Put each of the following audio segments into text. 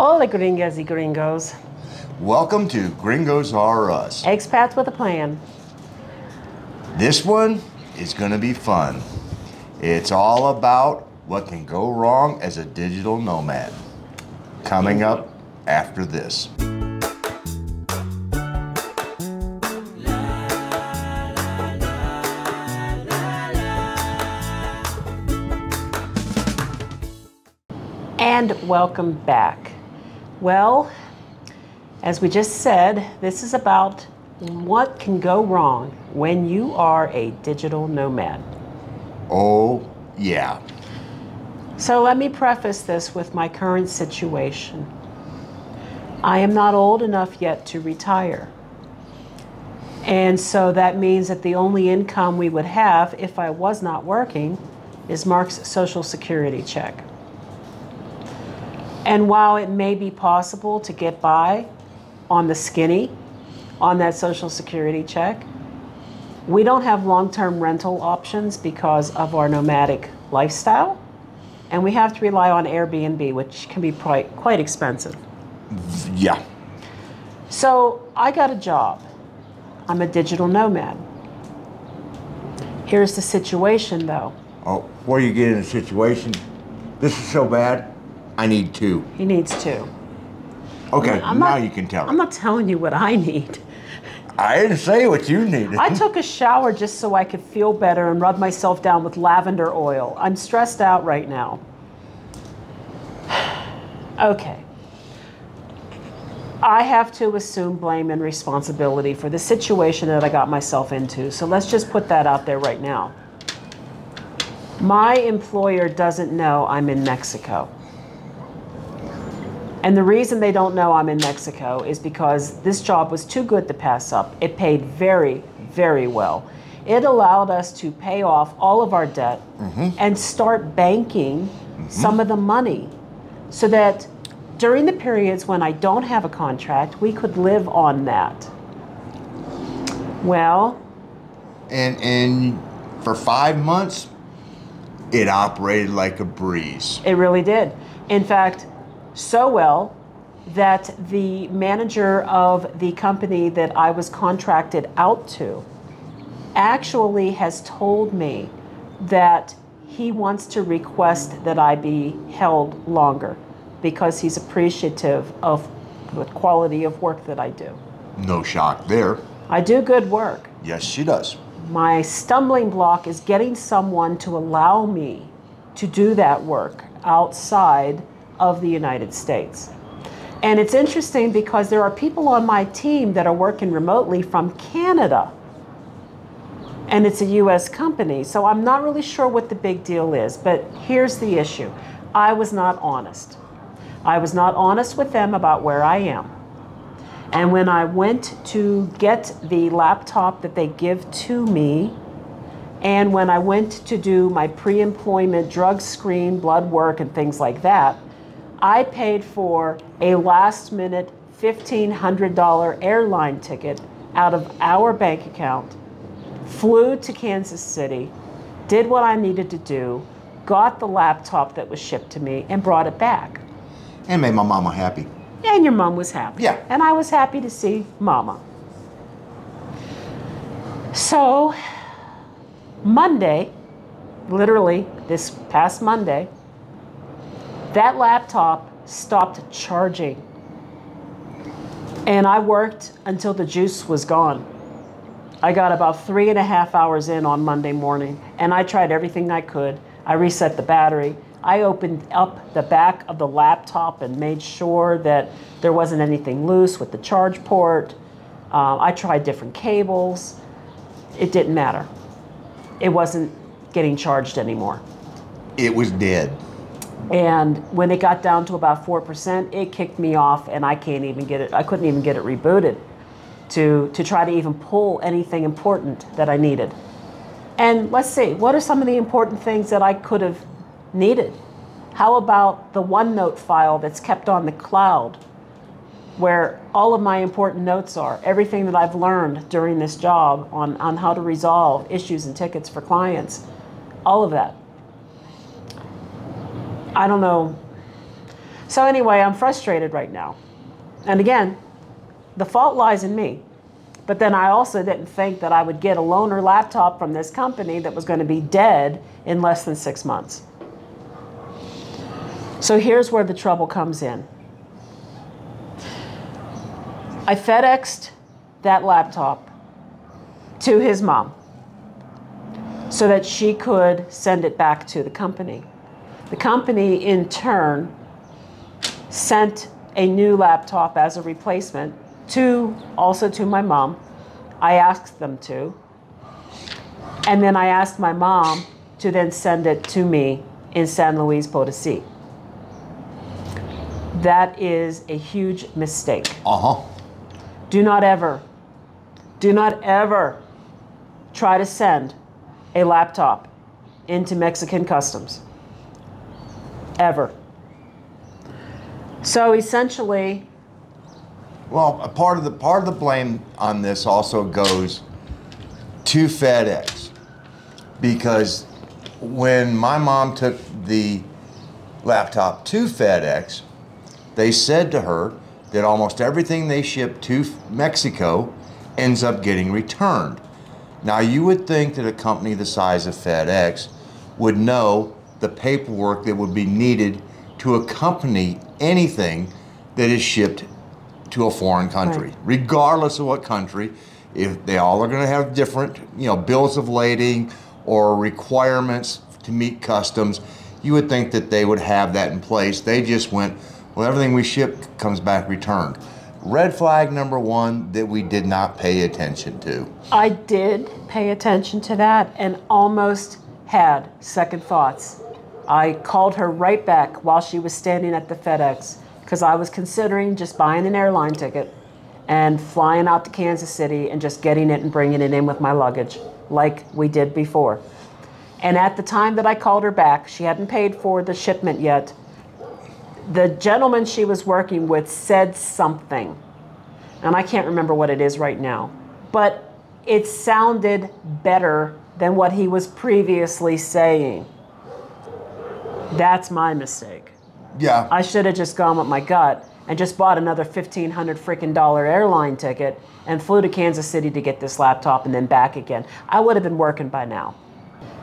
Hola, gringas y gringos. Welcome to Gringos R Us. Expats with a plan. This one is going to be fun. It's all about what can go wrong as a digital nomad. Coming up after this. And welcome back. Well, as we just said, this is about what can go wrong when you are a digital nomad. Oh, yeah. So let me preface this with my current situation. I am not old enough yet to retire. And so that means that the only income we would have if I was not working is Mark's Social Security check. And while it may be possible to get by on the skinny, on that Social Security check, we don't have long-term rental options because of our nomadic lifestyle. And we have to rely on Airbnb, which can be quite expensive. Yeah. So I got a job. I'm a digital nomad. Here's the situation, though. Oh, before you get in a situation, this is so bad. I need two. He needs two. Okay, now you can tell. I'm not telling you what I need. I didn't say what you needed. I took a shower just so I could feel better and rub myself down with lavender oil. I'm stressed out right now. Okay. I have to assume blame and responsibility for the situation that I got myself into. So let's just put that out there right now. My employer doesn't know I'm in Mexico. And the reason they don't know I'm in Mexico is because this job was too good to pass up. It paid very, very well. It allowed us to pay off all of our debt and start banking some of the money so that during the periods when I don't have a contract, we could live on that. Well. And for 5 months, it operated like a breeze. It really did. In fact, so well that the manager of the company that I was contracted out to actually has told me that he wants to request that I be held longer because he's appreciative of the quality of work that I do. No shock there. I do good work. Yes, she does. My stumbling block is getting someone to allow me to do that work outside of the United States. And it's interesting because there are people on my team that are working remotely from Canada, and it's a US company, so I'm not really sure what the big deal is, but here's the issue. I was not honest. I was not honest with them about where I am. And when I went to get the laptop that they give to me, and when I went to do my pre-employment drug screen, blood work, and things like that, I paid for a last-minute $1,500 airline ticket out of our bank account, flew to Kansas City, did what I needed to do, got the laptop that was shipped to me, and brought it back. And made my mama happy. And your mom was happy. Yeah. And I was happy to see mama. So Monday, literally this past Monday, that laptop stopped charging. And I worked until the juice was gone. I got about 3.5 hours in on Monday morning, and I tried everything I could. I reset the battery. I opened up the back of the laptop and made sure that there wasn't anything loose with the charge port. I tried different cables. It didn't matter. It wasn't getting charged anymore. It was dead. And when it got down to about 4%, it kicked me off, and I can't even get it. I couldn't even get it rebooted to try to even pull anything important that I needed. And let's see, what are some of the important things that I could have needed? How about the OneNote file that's kept on the cloud, where all of my important notes are, everything that I've learned during this job on how to resolve issues and tickets for clients, all of that. I don't know. So anyway, I'm frustrated right now. And again, the fault lies in me. But then I also didn't think that I would get a loaner laptop from this company that was going to be dead in less than 6 months. So here's where the trouble comes in. I FedExed that laptop to his mom so that she could send it back to the company. The company, in turn, sent a new laptop as a replacement also to my mom. I asked them to. And then I asked my mom to then send it to me in San Luis Potosí. That is a huge mistake. Uh-huh. Do not ever try to send a laptop into Mexican customs. Ever. So essentially, well, a part of the blame on this also goes to FedEx, because when my mom took the laptop to FedEx, they said to her that almost everything they ship to Mexico ends up getting returned. Now, you would think that a company the size of FedEx would know the paperwork that would be needed to accompany anything that is shipped to a foreign country, right, regardless of what country. If they all are going to have different, bills of lading or requirements to meet customs, you would think that they would have that in place. They just went, well, everything we ship comes back returned. Red flag number one that we did not pay attention to. I did pay attention to that and almost had second thoughts. I called her right back while she was standing at the FedEx, because I was considering just buying an airline ticket and flying out to Kansas City and just getting it and bringing it in with my luggage like we did before. And at the time that I called her back, she hadn't paid for the shipment yet. The gentleman she was working with said something, and I can't remember what it is right now, but it sounded better than what he was previously saying. That's my mistake. Yeah. I should have just gone with my gut and just bought another $1,500 freaking airline ticket and flew to Kansas City to get this laptop and then back again. I would have been working by now.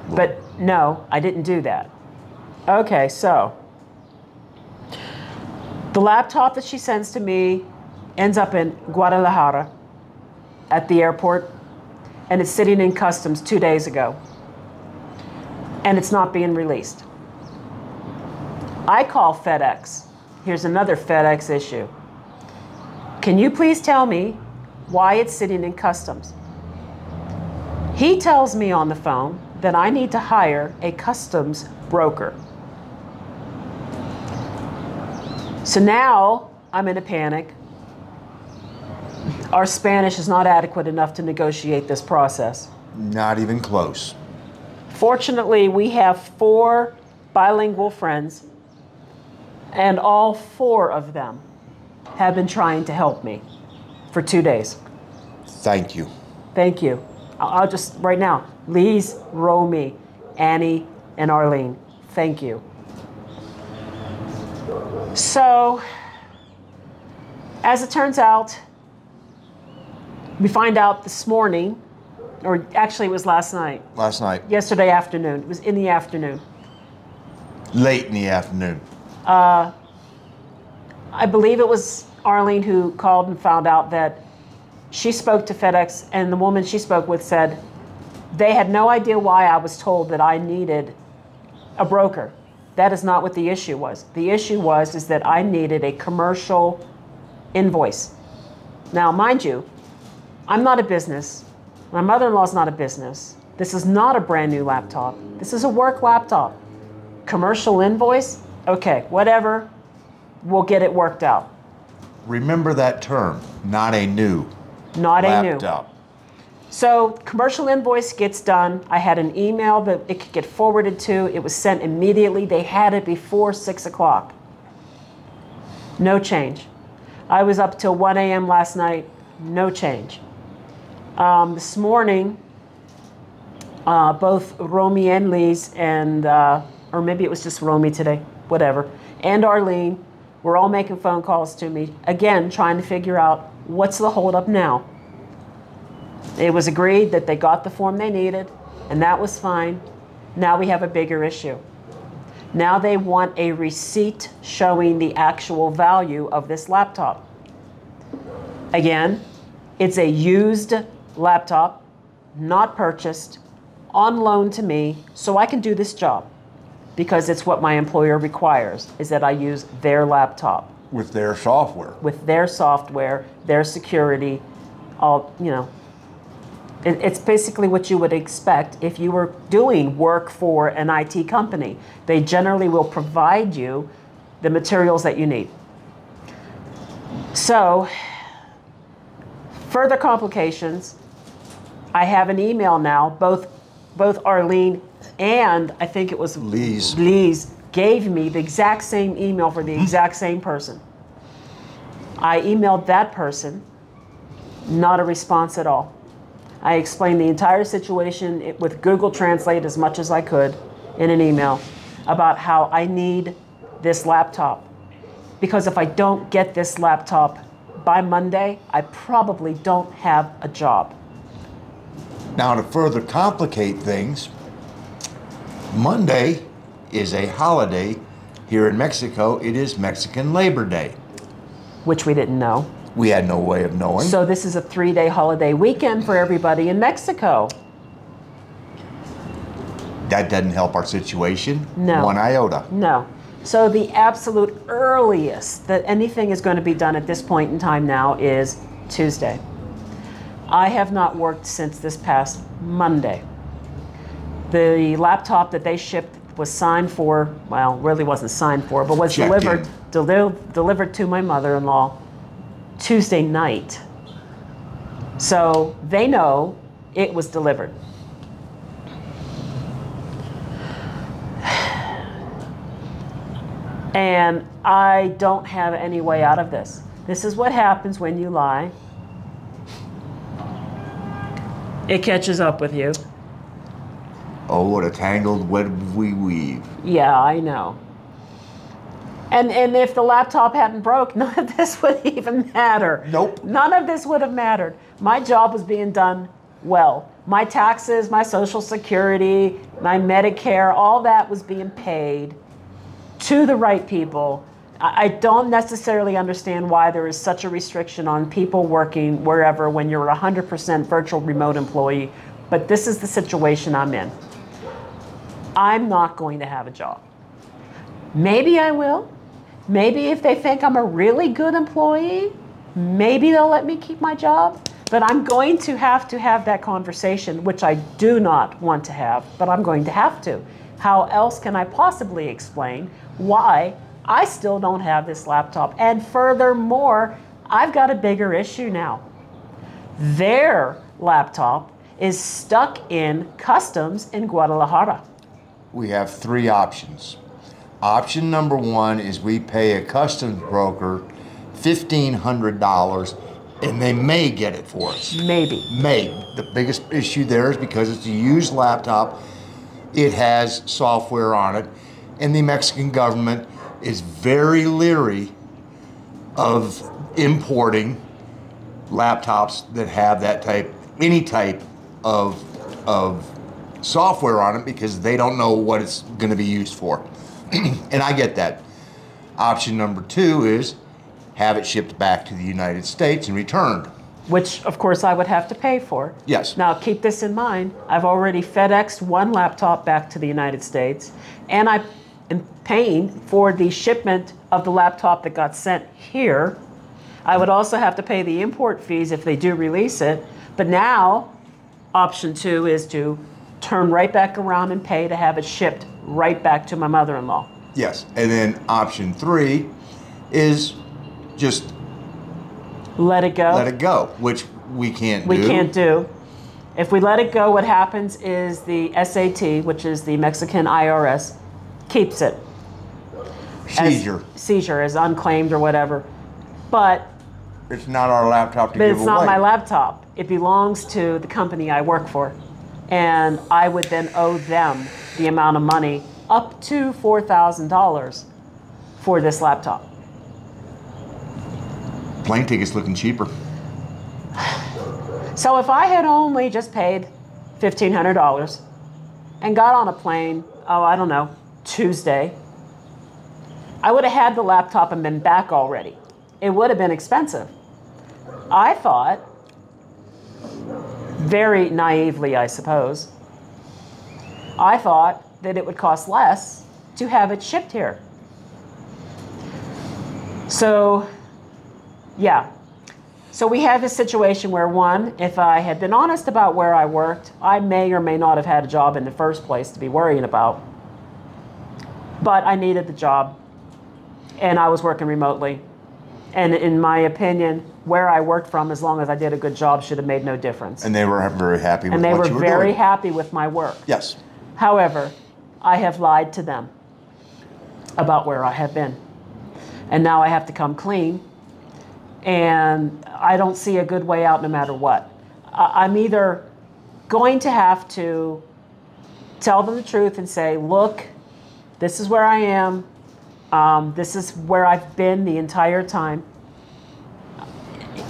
But no, I didn't do that. Okay, so the laptop that she sends to me ends up in Guadalajara at the airport, and it's sitting in customs 2 days ago, and it's not being released. I call FedEx. Here's another FedEx issue. Can you please tell me why it's sitting in customs? He tells me on the phone that I need to hire a customs broker. So now I'm in a panic. Our Spanish is not adequate enough to negotiate this process. Not even close. Fortunately, we have 4 bilingual friends, and all 4 of them have been trying to help me for 2 days. Thank you. Thank you. I'll just, right now, Lise, Romy, Annie, and Arlene, thank you. So, as it turns out, we find out this morning, or actually it was last night. Last night. Yesterday afternoon. It was in the afternoon. Late in the afternoon. I believe it was Arlene who called and found out that she spoke to FedEx, and the woman she spoke with said they had no idea why I was told that I needed a broker. That is not what the issue was. The issue was that I needed a commercial invoice. Now, mind you, I'm not a business. My mother-in-law's not a business. This is not a brand new laptop. This is a work laptop. Commercial invoice? Okay, whatever, we'll get it worked out. Remember that term, not a new. Not a new. Laptop. So commercial invoice gets done. I had an email that it could get forwarded to. It was sent immediately. They had it before 6 o'clock. No change. I was up till 1 a.m. last night, no change. This morning, both Romy and Lise, or maybe it was just Romy today, whatever, and Arlene We're all making phone calls to me, again, trying to figure out what's the holdup now. It was agreed that they got the form they needed, and that was fine. Now we have a bigger issue. Now they want a receipt showing the actual value of this laptop. Again, it's a used laptop, not purchased, on loan to me, so I can do this job because it's what my employer requires, is that I use their laptop. With their software. With their software, their security, all, you know. It's basically what you would expect if you were doing work for an IT company. They generally will provide you the materials that you need. So, further complications. I have an email now. Both Arlene and I think it was Lise gave me the exact same email for the exact same person. I emailed that person. Not a response at all. I explained the entire situation with Google Translate as much as I could in an email about how I need this laptop. Because if I don't get this laptop by Monday, I probably don't have a job. Now, to further complicate things, Monday is a holiday here in Mexico. It is Mexican Labor Day. Which we didn't know. We had no way of knowing. So this is a three-day holiday weekend for everybody in Mexico. That doesn't help our situation. No. One iota. No. So the absolute earliest that anything is going to be done at this point in time now is Tuesday. I have not worked since this past Monday. The laptop that they shipped was signed for, well, really wasn't signed for, but was delivered to my mother-in-law Tuesday night. So they know it was delivered. And I don't have any way out of this. This is what happens when you lie. It catches up with you. Oh, what a tangled web we weave. Yeah, I know. And if the laptop hadn't broke, none of this would even matter. Nope. None of this would have mattered. My job was being done well. My taxes, my Social Security, my Medicare, all that was being paid to the right people. I don't necessarily understand why there is such a restriction on people working wherever when you're a 100% virtual remote employee, but this is the situation I'm in. I'm not going to have a job. Maybe I will. Maybe if they think I'm a really good employee, maybe they'll let me keep my job. But I'm going to have that conversation, which I do not want to have, but I'm going to have to. How else can I possibly explain why I still don't have this laptop? And furthermore, I've got a bigger issue now. Their laptop is stuck in customs in Guadalajara. We have three options. Option number one is we pay a customs broker $1,500 and they may get it for us. Maybe. May. The biggest issue there is because it's a used laptop, it has software on it, and the Mexican government is very leery of importing laptops that have that type, any type of software on it because they don't know what it's going to be used for. And I get that. Option number two is have it shipped back to the United States and returned. Which, of course, I would have to pay for. Yes. Now, keep this in mind. I've already FedExed one laptop back to the United States, and I am paying for the shipment of the laptop that got sent here. I would also have to pay the import fees if they do release it. But now, option two is to turn right back around and pay to have it shipped right back to my mother-in-law. Yes, and then option three is just let it go. Let it go, which we can't do. We can't do. If we let it go, what happens is the SAT, which is the Mexican IRS, keeps it. Seizure. Seizure is unclaimed or whatever, but it's not our laptop to give away. But it's not my laptop. It belongs to the company I work for, and I would then owe them the amount of money up to $4,000 for this laptop. plane tickets looking cheaper. So if I had only just paid $1,500 and got on a plane, oh, I don't know, Tuesday, I would have had the laptop and been back already. It would have been expensive. I thought, very naively, I suppose, I thought that it would cost less to have it shipped here. So, yeah. So we have this situation where, one, if I had been honest about where I worked, I may or may not have had a job in the first place to be worrying about. But I needed the job, and I was working remotely. And in my opinion, where I worked from, as long as I did a good job, should have made no difference. And they were very happy with what you were doing. And they were very happy with my work. Yes. However, I have lied to them about where I have been. And now I have to come clean. And I don't see a good way out no matter what. I'm either going to have to tell them the truth and say, look, this is where I am. This is where I've been the entire time.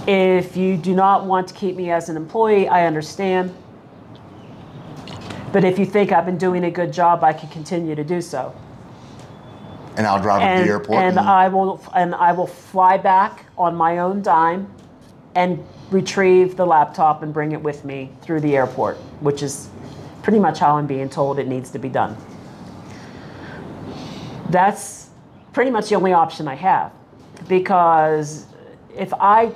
If you do not want to keep me as an employee, I understand. But if you think I've been doing a good job, I can continue to do so. And I'll drive to the airport. And I will fly back on my own dime and retrieve the laptop and bring it with me through the airport, which is pretty much how I'm being told it needs to be done. That's pretty much the only option I have, because if I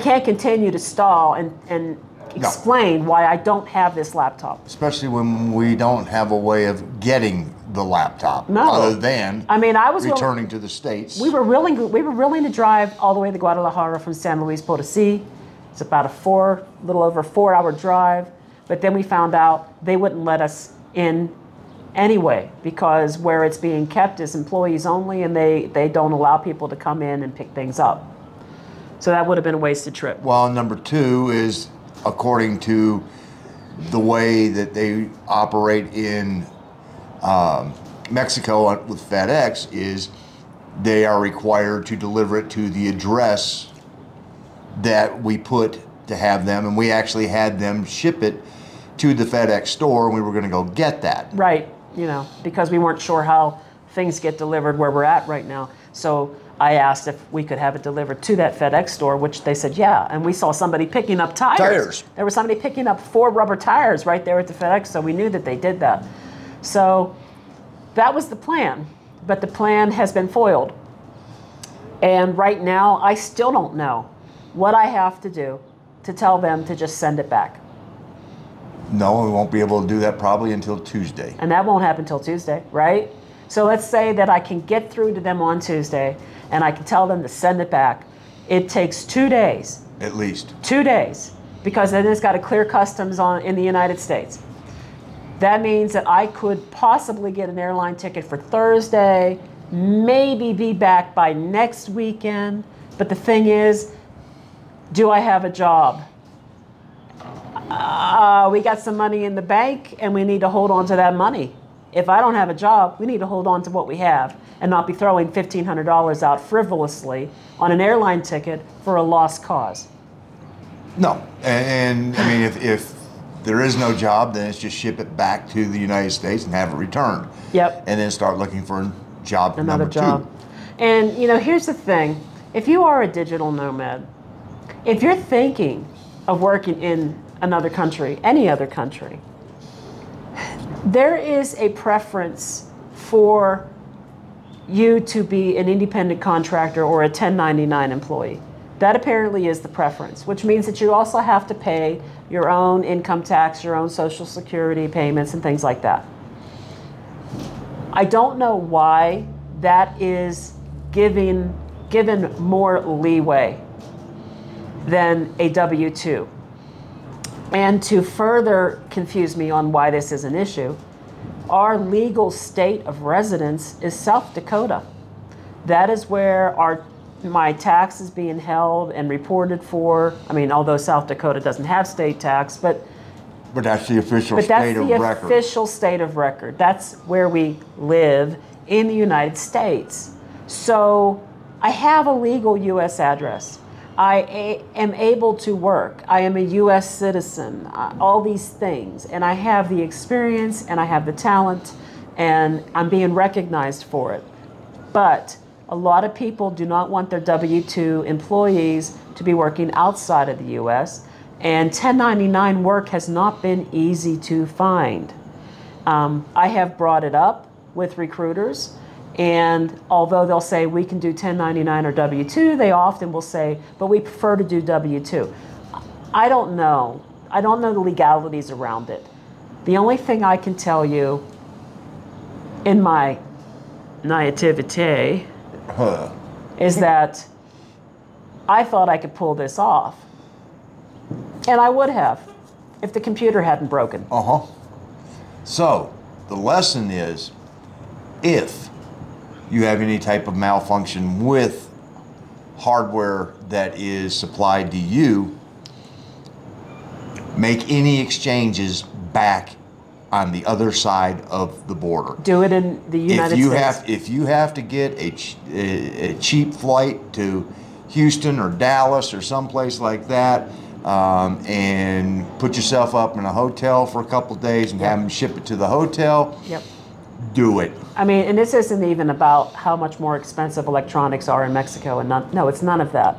can't continue to stall and explain why I don't have this laptop. Especially when we don't have a way of getting the laptop, other than returning to the States. We were willing to drive all the way to Guadalajara from San Luis Potosí. It's about a little over four hour drive, but then we found out they wouldn't let us in anyway, because where it's being kept is employees only, and they don't allow people to come in and pick things up. So that would have been a wasted trip. Well, number two is, according to the way that they operate in Mexico with FedEx, is they are required to deliver it to the address that we put to have them, and we actually had them ship it to the FedEx store, and we were going to go get that. Right, you know, because we weren't sure how things get delivered where we're at right now. So I asked if we could have it delivered to that FedEx store, which they said, yeah. And we saw somebody picking up tires. There was somebody picking up 4 rubber tires right there at the FedEx, so we knew that they did that. So that was the plan, but the plan has been foiled. And right now, I still don't know what I have to do to tell them to just send it back. No, we won't be able to do that probably until Tuesday. And that won't happen till Tuesday, right? So let's say that I can get through to them on Tuesday and I can tell them to send it back. It takes 2 days. At least. 2 days. Because then it's got to clear customs in the United States. That means that I could possibly get an airline ticket for Thursday, maybe be back by next weekend. But the thing is, do I have a job? We got some money in the bank and we need to hold on to that money. If I don't have a job, we need to hold on to what we have and not be throwing $1,500 out frivolously on an airline ticket for a lost cause. No, and I mean, if there is no job, then it's just ship it back to the United States and have it returned. Yep. And then start looking for a job number two. And you know, here's the thing. If you are a digital nomad, if you're thinking of working in another country, any other country, there is a preference for you to be an independent contractor or a 1099 employee. That apparently is the preference, which means that you also have to pay your own income tax, your own Social Security payments, and things like that. I don't know why that is given more leeway than a W-2. And to further confuse me on why this is an issue, our legal state of residence is South Dakota. That is where my tax is being held and reported for. I mean, although South Dakota doesn't have state tax, but that's the official state of record. But that's the official state of record. That's where we live in the United States. So I have a legal U.S. address. I am able to work. I am a U.S. citizen, all these things. And I have the experience and I have the talent and I'm being recognized for it. But a lot of people do not want their W-2 employees to be working outside of the U.S. and 1099 work has not been easy to find. I have brought it up with recruiters. And although they'll say we can do 1099 or W-2, they often will say, but we prefer to do W-2. I don't know. I don't know the legalities around it. The only thing I can tell you in my naivete is that I thought I could pull this off. And I would have if the computer hadn't broken. So the lesson is if you have any type of malfunction with hardware that is supplied to you, make any exchanges back on the other side of the border. Do it in the United States. If you have to get a cheap flight to Houston or Dallas or someplace like that, and put yourself up in a hotel for a couple of days and have them ship it to the hotel, do it. I mean, and this isn't even about how much more expensive electronics are in Mexico and not, no, it's none of that.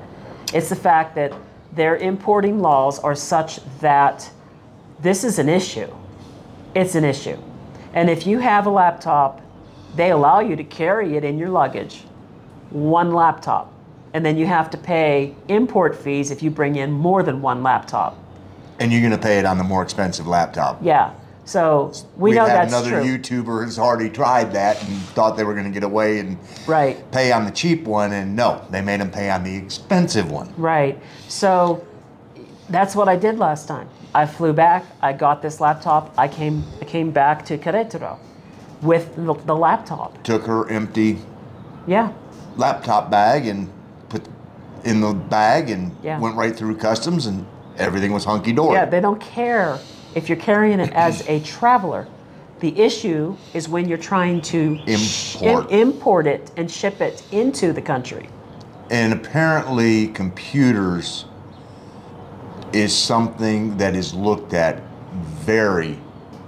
It's the fact that their importing laws are such that this is an issue. It's an issue. And if you have a laptop, they allow you to carry it in your luggage, one laptop. And then you have to pay import fees if you bring in more than one laptop. And you're gonna pay it on the more expensive laptop. Yeah. So we know that's true. Another YouTuber has already tried that and thought they were going to get away and pay on the cheap one, and no, they made them pay on the expensive one. Right. So that's what I did last time. I flew back. I got this laptop. I came back to Querétaro with the laptop. Took her empty laptop bag and put in the bag and went right through customs and everything was hunky-dory. Yeah, they don't care. If you're carrying it as a traveler, the issue is when you're trying to import it and ship it into the country. And apparently computers is something that is looked at very,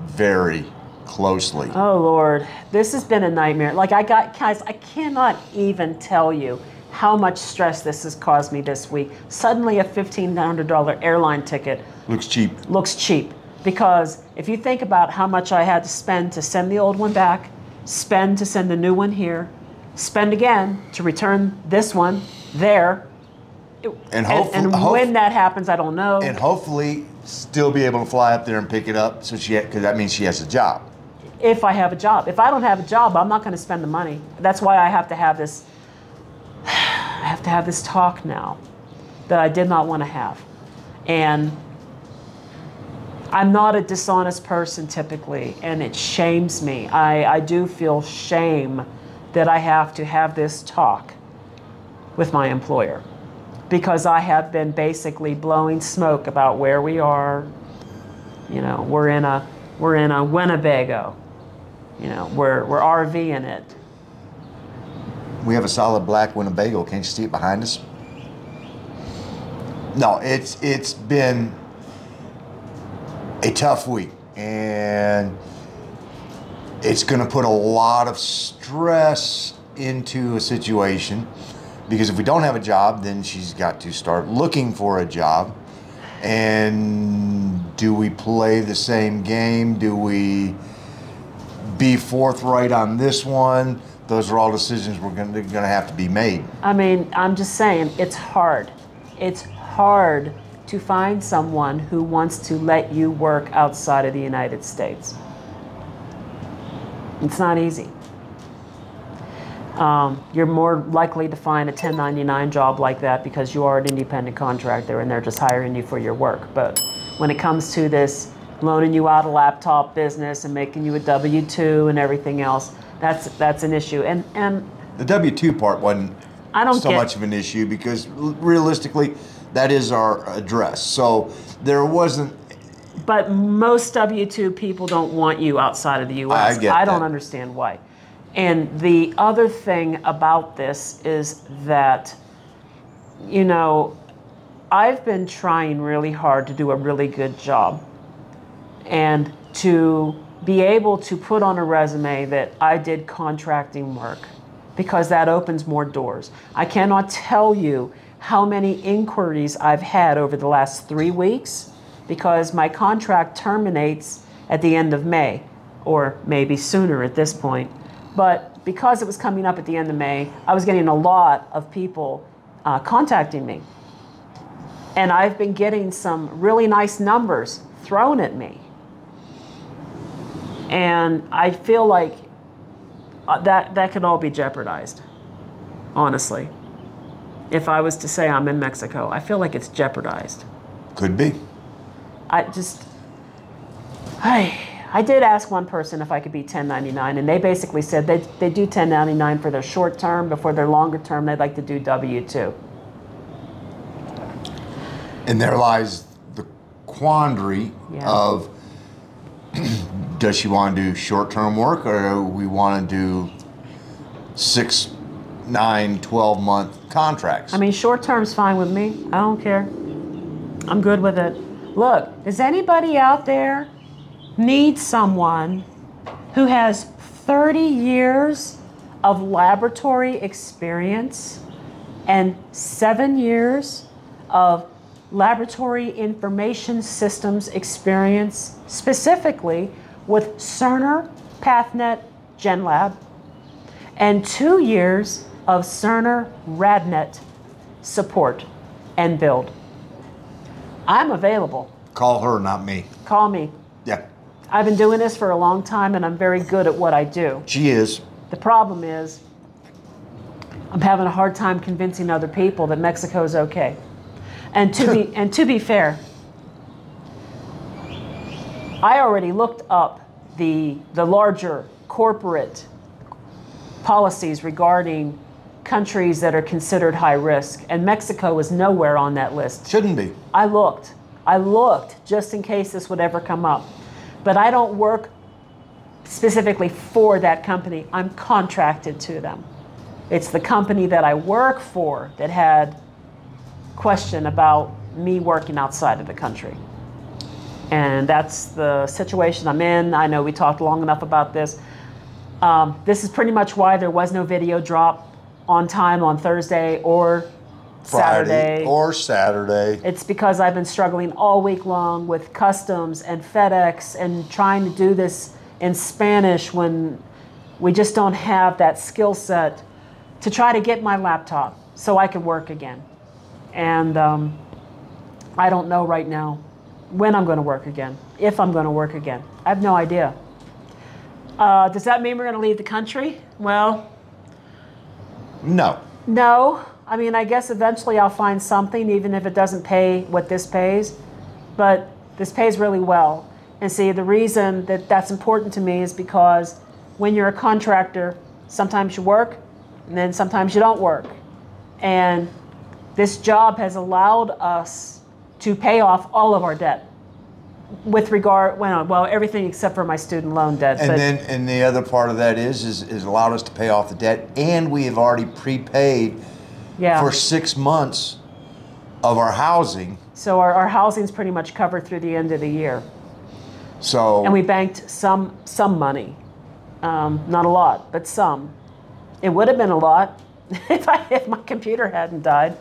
very closely. Oh Lord, this has been a nightmare. Like guys, I cannot even tell you how much stress this has caused me this week. Suddenly a $1,500 airline ticket looks cheap. Looks cheap. Because if you think about how much I had to spend to send the old one back, spend to send the new one here, spend again to return this one there, and when that happens, I don't know. And hopefully still be able to fly up there and pick it up, so because that means she has a job. If I have a job. If I don't have a job, I'm not going to spend the money. That's why I have to have this. I have to have this talk now that I did not want to have, and I'm not a dishonest person typically, and it shames me. I do feel shame that I have to have this talk with my employer because I have been basically blowing smoke about where we are. You know, we're in a Winnebago. You know, we're RVing it. We have a solid black Winnebago. Can't you see it behind us? No, it's been a tough week, and it's going to put a lot of stress into a situation because if we don't have a job, then she's got to start looking for a job. And do we play the same game? Do we be forthright on this one? Those are all decisions we're going to have to be made. I mean, I'm just saying it's hard. It's hard to find someone who wants to let you work outside of the United States. It's not easy. You're more likely to find a 1099 job like that because you are an independent contractor and they're just hiring you for your work. But when it comes to this loaning you out a laptop business and making you a W-2 and everything else, that's an issue. And the W-2 part wasn't so much of an issue because realistically, that is our address. So there wasn't. But most W-2 people don't want you outside of the U.S. I don't understand why. And the other thing about this is that, you know, I've been trying really hard to do a really good job and to be able to put on a resume that I did contracting work, because that opens more doors. I cannot tell you how many inquiries I've had over the last 3 weeks, because my contract terminates at the end of May, or maybe sooner at this point. But because it was coming up at the end of May, I was getting a lot of people contacting me. And I've been getting some really nice numbers thrown at me. And I feel like that could all be jeopardized, honestly. If I was to say I'm in Mexico, I feel like it's jeopardized. Could be. I did ask one person if I could be 1099, and they basically said they do 1099 for their short term. Before their longer term, they'd like to do W-2. And there lies the quandary of, does she want to do short-term work, or do we want to do 6, 9, 12-month contracts? I mean, short-term's fine with me. I don't care. I'm good with it. Look, does anybody out there need someone who has 30 years of laboratory experience and 7 years of laboratory information systems experience, specifically with Cerner, PathNet, GenLab, and 2 years of Cerner Radnet support and build? I'm available. Call her, not me. Call me. Yeah. I've been doing this for a long time, and I'm very good at what I do. She is. The problem is, I'm having a hard time convincing other people that Mexico's okay. And to be fair, I already looked up the larger corporate policies regarding countries that are considered high risk, and Mexico was nowhere on that list. Shouldn't be. I looked just in case this would ever come up. But I don't work specifically for that company. I'm contracted to them. It's the company that I work for that had question about me working outside of the country. And that's the situation I'm in. I know we talked long enough about this. This is pretty much why there was no video drop on time on Thursday or Friday, Saturday. Or Saturday. It's because I've been struggling all week long with customs and FedEx and trying to do this in Spanish when we just don't have that skill set to try to get my laptop so I can work again. And I don't know right now when I'm going to work again, if I'm going to work again. I have no idea. Does that mean we're going to leave the country? Well, no. No. I mean, I guess eventually I'll find something, even if it doesn't pay what this pays. But this pays really well. And see, the reason that that's important to me is because when you're a contractor, sometimes you work, and then sometimes you don't work. And this job has allowed us to pay off all of our debt with regard, well, everything except for my student loan debt. And the other part of that is allowed us to pay off the debt, and we have already prepaid for 6 months of our housing. So our housing's pretty much covered through the end of the year. So. And we banked some money, not a lot, but some. It would have been a lot if my computer hadn't died.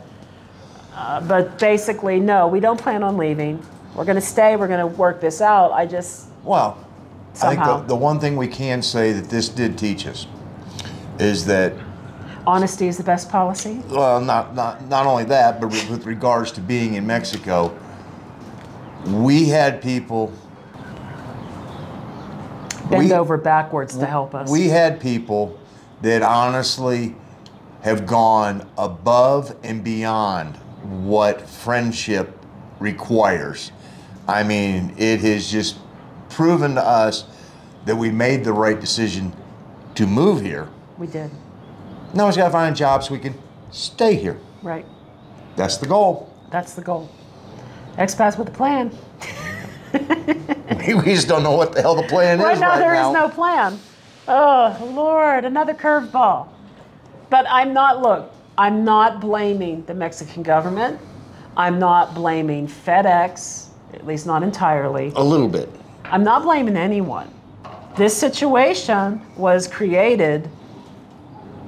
But basically, no, we don't plan on leaving. We're going to stay. We're going to work this out. I think the one thing we can say that this did teach us is that honesty is the best policy. Well, not only that, but with regards to being in Mexico, we had people bend over backwards to help us. We had people that honestly have gone above and beyond what friendship requires. I mean, it has just proven to us that we made the right decision to move here. We did. Now we just gotta find jobs so we can stay here. Right. That's the goal. That's the goal. Expats with a plan. We just don't know what the hell the plan is right now. There is no plan. Oh, Lord, another curveball. But I'm not, look, I'm not blaming the Mexican government. I'm not blaming FedEx, at least not entirely. A little bit. I'm not blaming anyone. This situation was created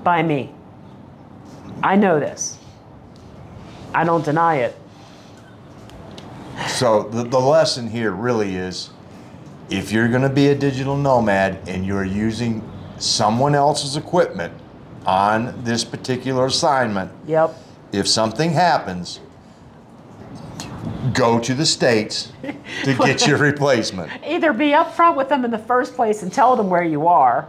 by me. I know this. I don't deny it. So the lesson here really is, if you're going to be a digital nomad and you're using someone else's equipment on this particular assignment, yep, if something happens, go to the States to get your replacement. Either be upfront with them in the first place and tell them where you are.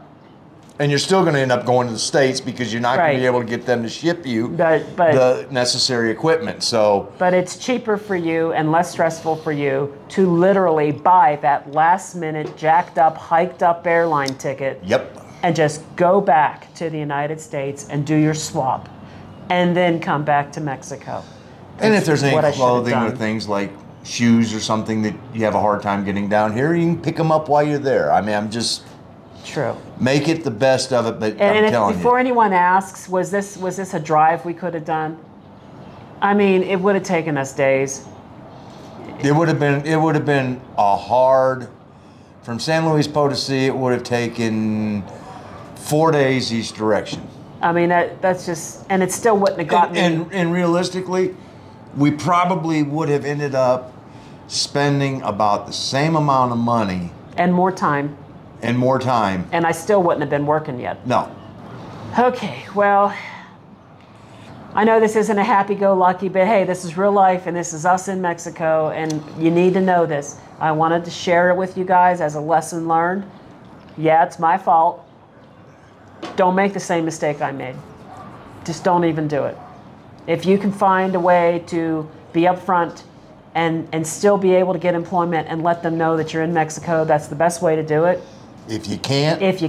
And you're still going to end up going to the States because you're not going to be able to get them to ship you the necessary equipment. So, but it's cheaper for you and less stressful for you to literally buy that last minute jacked up, hiked up airline ticket. Yep. And just go back to the United States and do your swap and then come back to Mexico. That's and if there's any clothing or things like shoes or something that you have a hard time getting down here, you can pick them up while you're there. I mean, I'm just... True. Make it the best of it, but I'm telling you. And before anyone asks, was this a drive we could have done? I mean, it would have taken us days. It would have been a hard, from San Luis Potosí, it would have taken 4 days each direction. I mean, that's just, and it still wouldn't have gotten me. And realistically, we probably would have ended up spending about the same amount of money. And more time. And more time. And I still wouldn't have been working yet. No. Okay, well, I know this isn't a happy-go-lucky, but hey, this is real life, and this is us in Mexico, and you need to know this. I wanted to share it with you guys as a lesson learned. Yeah, it's my fault. Don't make the same mistake I made. Just don't even do it. If you can find a way to be upfront and still be able to get employment and let them know that you're in Mexico, that's the best way to do it. If you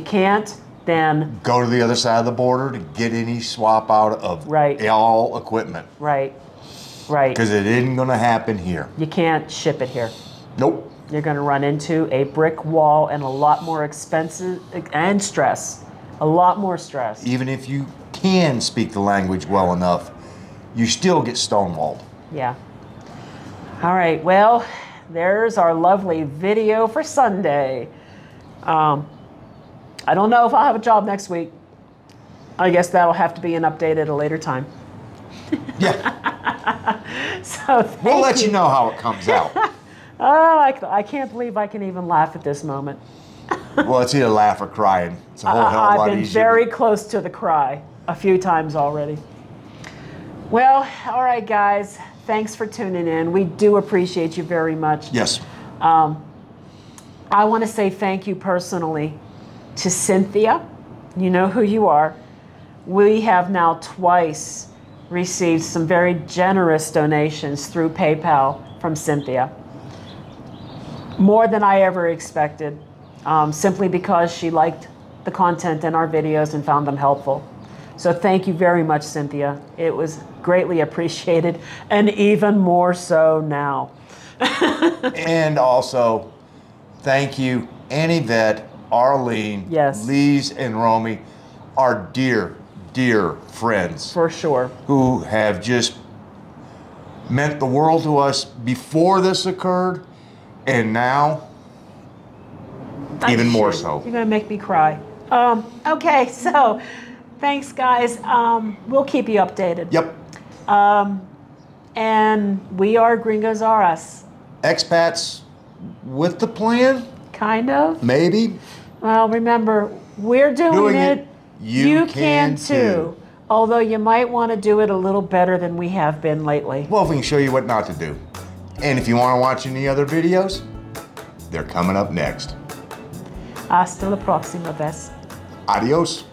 can't, then go to the other side of the border to get any swap out of all equipment. Right. Because it isn't going to happen here. You can't ship it here. Nope. You're going to run into a brick wall and a lot more expenses and stress. A lot more stress. Even if you can speak the language well enough, you still get stonewalled. Yeah. All right. Well, there's our lovely video for Sunday. I don't know if I'll have a job next week. I guess that'll have to be an update at a later time. Yeah. So we'll let you know how it comes out. Oh, I can't believe I can even laugh at this moment. Well, it's either laugh or crying. It's a whole hell of a lot easier. I've been very close to the cry a few times already. Well, all right, guys. Thanks for tuning in. We do appreciate you very much. Yes. I want to say thank you personally to Cynthia. You know who you are. We have now twice received some very generous donations through PayPal from Cynthia. More than I ever expected, simply because she liked the content in our videos and found them helpful. So thank you very much, Cynthia. It was greatly appreciated, and even more so now. And also, thank you, Annie Vett, Arlene, yes, Lise, and Romy, our dear, dear friends. For sure. Who have just meant the world to us before this occurred, and now, even more so. You're going to make me cry. Okay, so thanks, guys. We'll keep you updated. Yep. And we are Gringos R Us. Expats with the plan? Kind of. Maybe. Well, remember, we're doing it. You can too. Although you might want to do it a little better than we have been lately. Well, if we can show you what not to do. And if you want to watch any other videos, they're coming up next. Hasta la próxima vez. Adios.